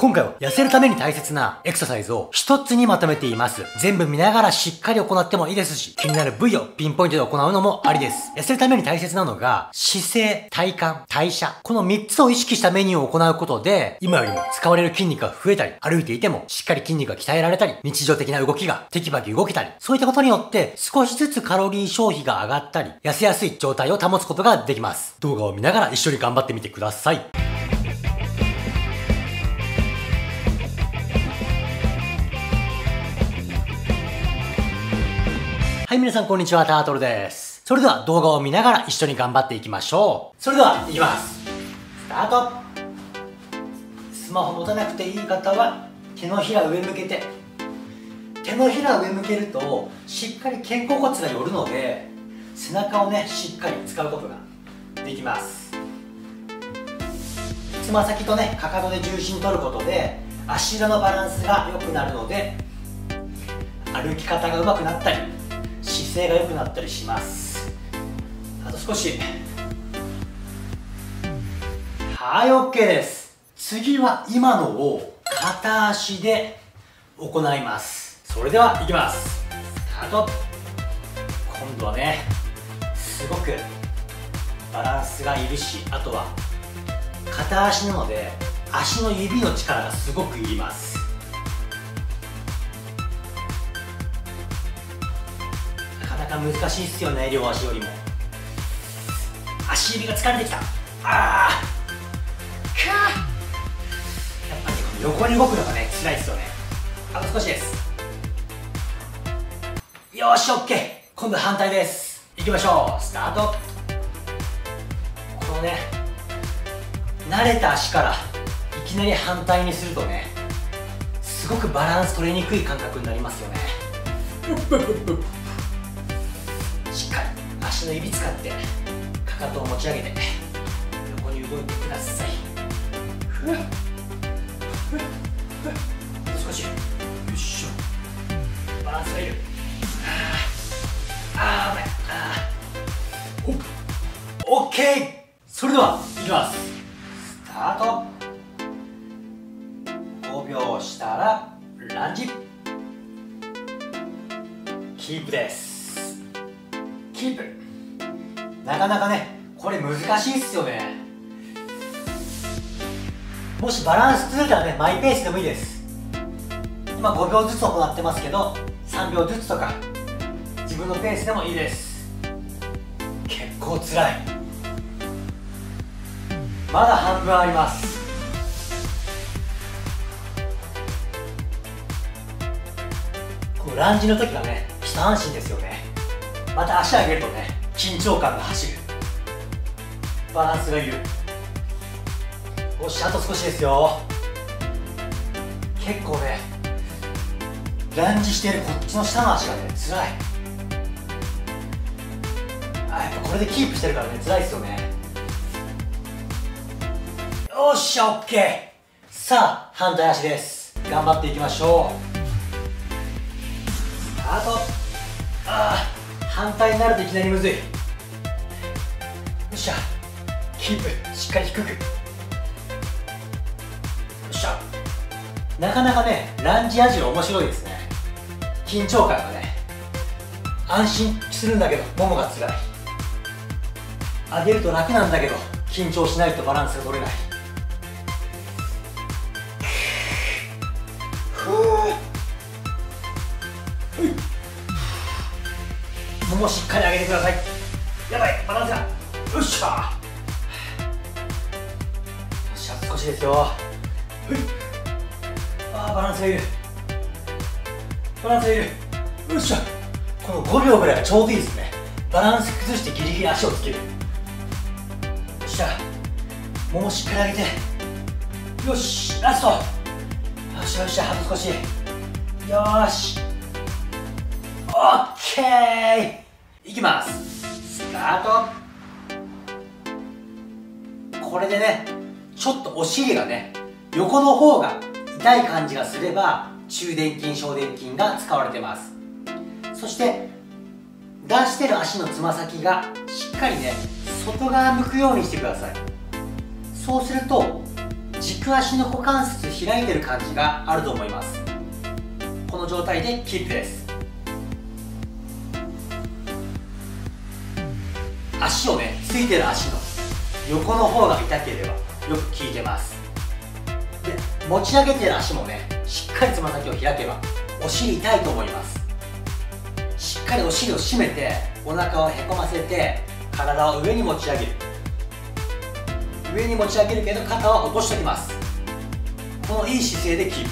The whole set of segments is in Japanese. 今回は痩せるために大切なエクササイズを一つにまとめています。全部見ながらしっかり行ってもいいですし、気になる部位をピンポイントで行うのもありです。痩せるために大切なのが姿勢、体幹、代謝。この3つを意識したメニューを行うことで、今よりも使われる筋肉が増えたり、歩いていてもしっかり筋肉が鍛えられたり、日常的な動きがテキパキ動けたり、そういったことによって少しずつカロリー消費が上がったり、痩せやすい状態を保つことができます。動画を見ながら一緒に頑張ってみてください。はい、皆さんこんにちは、タートルです。それでは動画を見ながら一緒に頑張っていきましょう。それでは、いきます。スタート。スマホ持たなくていい方は、手のひら上向けて。手のひら上向けると、しっかり肩甲骨が寄るので、背中をね、しっかり使うことができます。つま先とね、かかとで重心取ることで、足裏のバランスが良くなるので、歩き方が上手くなったり、姿勢が良くなったりします。あと少し。はい、 OK です。次は今のを片足で行います。それではいきます。スタート。今度はね、すごくバランスがいるし、あとは片足なので足の指の力がすごくいります。難しいっすよね、両足よりも。足指が疲れてきた。あー、かー、やっぱり横に動くのがね、辛いっすよね。あと少しです。よし、 OK。 今度は反対です。いきましょう。スタート。このね、慣れた足からいきなり反対にするとね、すごくバランス取れにくい感覚になりますよね。しっかり足の指使ってかかとを持ち上げて横に動いてください。ふっふっふっ、少し。よいしょ、バランスがいる。あーあー、危ない。あー、オッケー。それでは、いきます。スタート。5秒したらランジキープです。キープ。なかなかね、これ難しいっすよね。もしバランス崩れたらね、マイペースでもいいです。今5秒ずつ行ってますけど、3秒ずつとか自分のペースでもいいです。結構つらい。まだ半分あります。こうランジの時がね、一安心ですよね。また足上げるとね、緊張感が走る。バランスがいる。よし、あと少しですよ。結構ね、ランジしているこっちの下の足がね、つらい。あ、やっぱこれでキープしてるからね、つらいですよね。よっしゃ、 OK。 さあ、反対足です。頑張っていきましょう。スタート。ああ、反対になるといきなりむずい。よっしゃ、キープ。しっかり低く。よっしゃ。なかなかね、ランジやじろ面白いですね。緊張感がね、安心するんだけどももがつらい。上げると楽なんだけど、緊張しないとバランスが取れない。ふぅ、ももしっかり上げてください。やばい、バランスが。よっしゃー。よし、あと少しですよ。はい。あー、バランスがいる。バランスがいる。よっしゃ。この5秒ぐらいがちょうどいいですね。バランス崩してギリギリ足をつける。よっしゃ。ももしっかり上げて。よし、ラスト。よっしゃ、よっしゃ、あと少し。よーし、オッケー。いきます。スタート。これでね、ちょっとお尻がね、横の方が痛い感じがすれば中殿筋、小殿筋が使われてます。そして出してる足のつま先がしっかりね、外側向くようにしてください。そうすると軸足の股関節開いてる感じがあると思います。この状態でキープです。足をね、ついてる足の横の方が痛ければよく効いてます。で、持ち上げてる足もね、しっかりつま先を開けばお尻痛いと思います。しっかりお尻を締めて、お腹をへこませて、体を上に持ち上げる。上に持ち上げるけど肩は起こしておきます。このいい姿勢でキープ。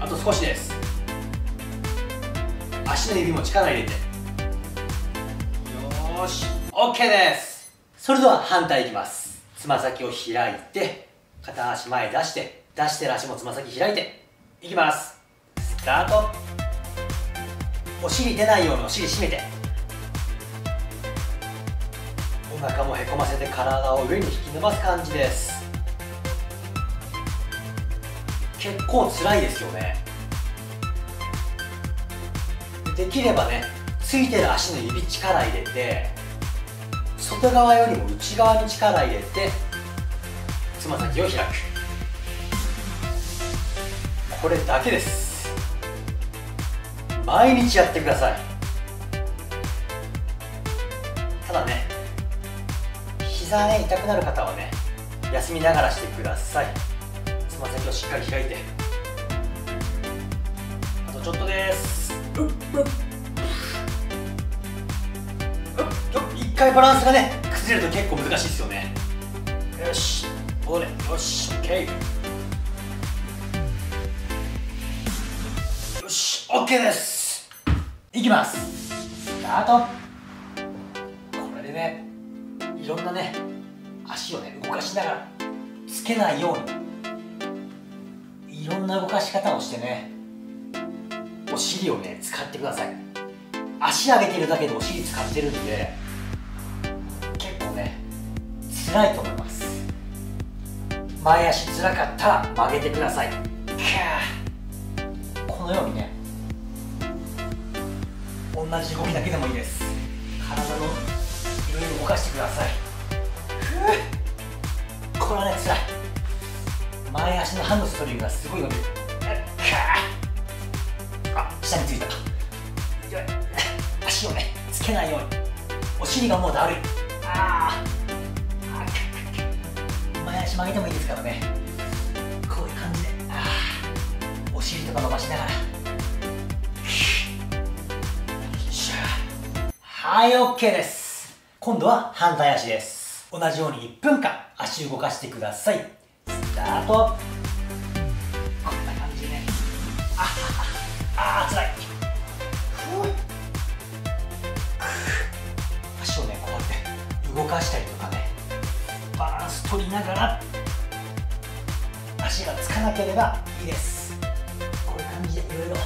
あと少しです。足の指も力入れて、よーし、 OK です。それでは反対いきます。つま先を開いて、片足前出して、出してる足もつま先開いていきます。スタート。お尻出ないようにお尻締めて、お腹もへこませて、体を上に引き伸ばす感じです。結構辛いですよね。できればね、ついてる足の指力入れて、外側よりも内側に力入れて、つま先を開く。これだけです。毎日やってください。ただね、膝ね、痛くなる方はね、休みながらしてください。つま先をしっかり開いて、あとちょっとです。一回バランスがね、崩れると結構難しいですよね。よし、これ、よし、OK、オッケーです。いきます。スタート。これでね、いろんなね、足をね、動かしながら、つけないようにいろんな動かし方をしてね、お尻をね、使ってください。足上げてるだけでお尻使ってるんで、結構ね、辛いと思います。前足辛かったら曲げてください。このようにね、同じ動きだけでもいいです。体のいろいろ動かしてください。これはね、つらい。前足のハンドストリングがすごい伸びる。あ、下についた。足をね、つけないように。お尻がもうだるい。前足曲げてもいいですからね、こういう感じで。お尻とか伸ばしながら。はい、 OK です。今度は反対足です。同じように1分間足動かしてください。スタート。こんな感じでね、辛い。足をね、こうやって動かしたりとかね、バランス取りながら、足がつかなければいいです。こういう感じでいろいろ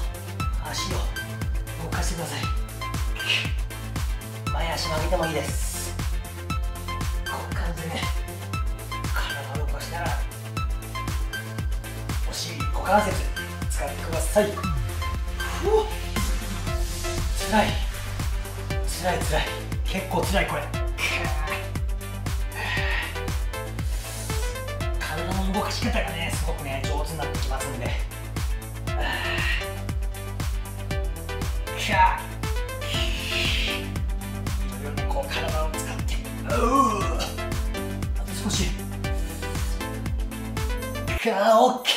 足を動かしてください。前足曲げてもいいです。こういう感じでね、体を動かしながら、お尻、股関節使ってください。つらい、つらい、つらい、結構つらい。これ体の動かし方がね、すごくね、上手になってきますんで。体を使って、あと少し。オッケ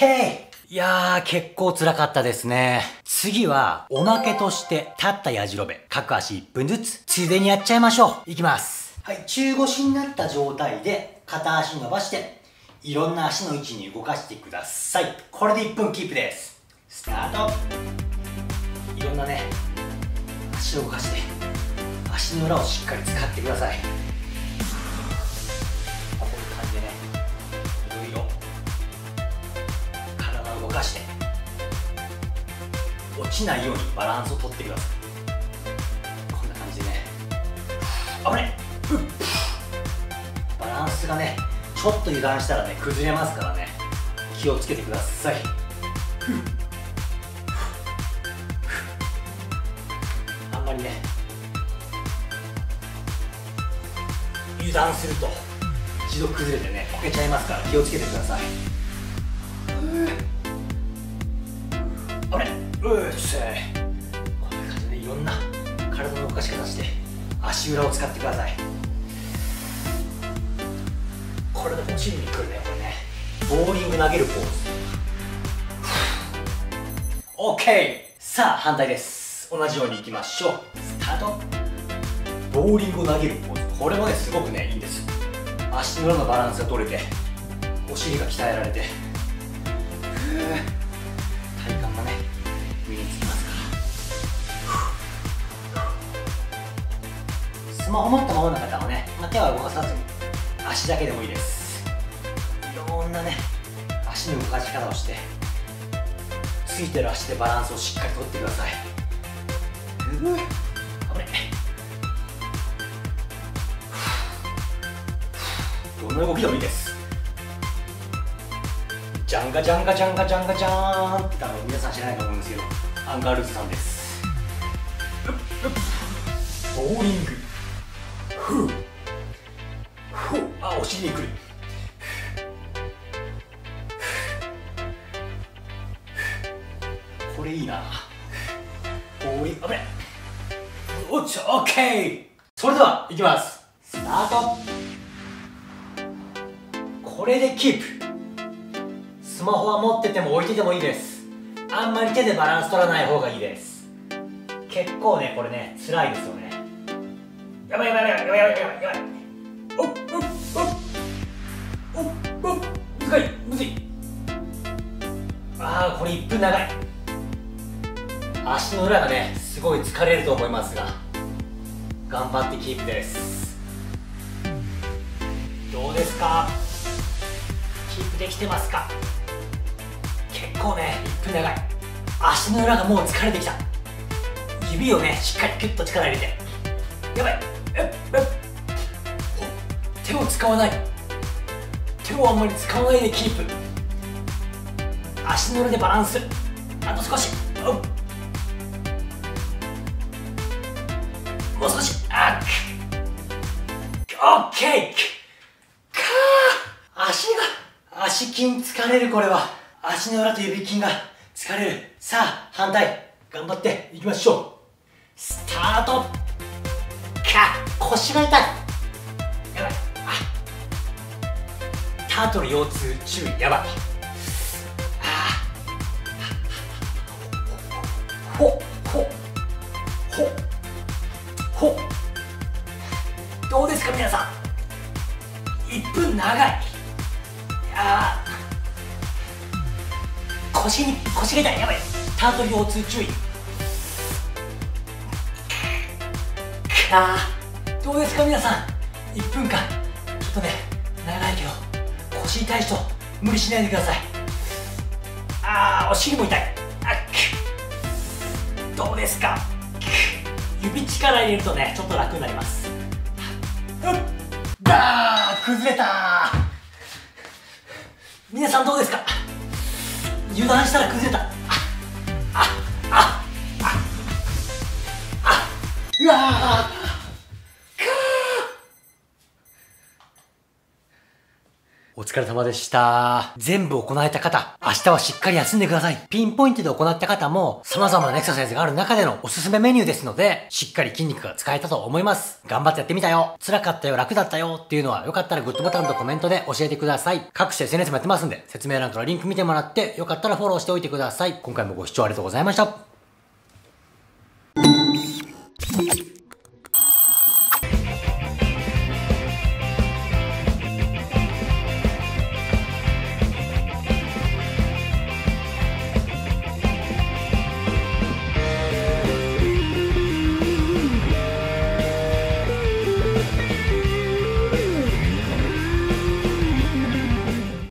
ー。いやー、結構辛かったですね。次はおまけとして立ったやじろべ、各足1分ずつついでにやっちゃいましょう。いきます。はい、中腰になった状態で片足伸ばして、いろんな足の位置に動かしてください。これで1分キープです。スタート。いろんなね、足を動かして、足の裏をしっかり使ってください。こういう感じでね、いろいろ体を動かして、落ちないようにバランスをとってください。こんな感じでね、あれ、バランスがね、ちょっと油断したらね、崩れますからね、気をつけてください。あんまりね、油断すると一度崩れてねこけちゃいますから気をつけてください。あれうっせー、こんな感じでいろんな体の動かし方して足裏を使ってください。これでもチームに来るね、これね。ボーリング投げるポーズ。OK! さあ反対です。同じようにいきましょう。スタート。ボーリングを投げるポーズ、これもねすごくねいいんです。足の裏のバランスが取れてお尻が鍛えられて体幹がね身につきますから。スマホ持ったままの方はね、手は動かさずに足だけでもいいです。いろんなね足の動かし方をしてついてる足でバランスをしっかりとってください。危ねえ。どの動きでもいいです。ジャンガジャンガジャンガジャンガジャーンって多分皆さん知らないと思うんですけど、アンカールーズさんです。ボーリング。ふうふう、あ、お尻にくる。これいいな。おい、危ない。おっちょ、オッケー。それでは、いきます。スタート。これでキープ。スマホは持ってても置いててもいいです。あんまり手でバランス取らない方がいいです。結構ね、これね、辛いですよね。やばいやばいやばいやばいやばいやばい。おっおっおっおっおっ。難しい、むずい。ああ、これ1分長い。足の裏がねすごい疲れると思いますが頑張ってキープです。どうですか、キープできてますか。結構ね1分長い。足の裏がもう疲れてきた。指をねしっかりキュッと力入れて、やばい、手を使わない、手をあんまり使わないでキープ。足の裏でバランス、あと少し、もう少し、あっ、オッケー。かあ、足筋疲れる。これは足の裏と指筋が疲れる。さあ反対頑張っていきましょう。スタート。か、腰が痛い、やばい。あ、タートル腰痛注意、やばい。ああ、ほっほっほっほ。どうですか皆さん、1分長い。あ、腰が痛い、やばい。タートル腰痛注意。あ、どうですか皆さん、1分間ちょっとね長いけど腰痛い人無理しないでください。あ、お尻も痛い。あ、どうですか、指力入れるとねちょっと楽になります。ダーン、崩れたー。皆さんどうですか、油断したら崩れた。あああああ、うわあ、くー。お疲れ様でした。全部行えた方、明日はしっかり休んでください。ピンポイントで行った方も様々なエクササイズがある中でのおすすめメニューですので、しっかり筋肉が使えたと思います。頑張ってやってみたよ、辛かったよ、楽だったよっていうのは、よかったらグッドボタンとコメントで教えてください。各種 SNS もやってますんで、説明欄からリンク見てもらって、よかったらフォローしておいてください。今回もご視聴ありがとうございました。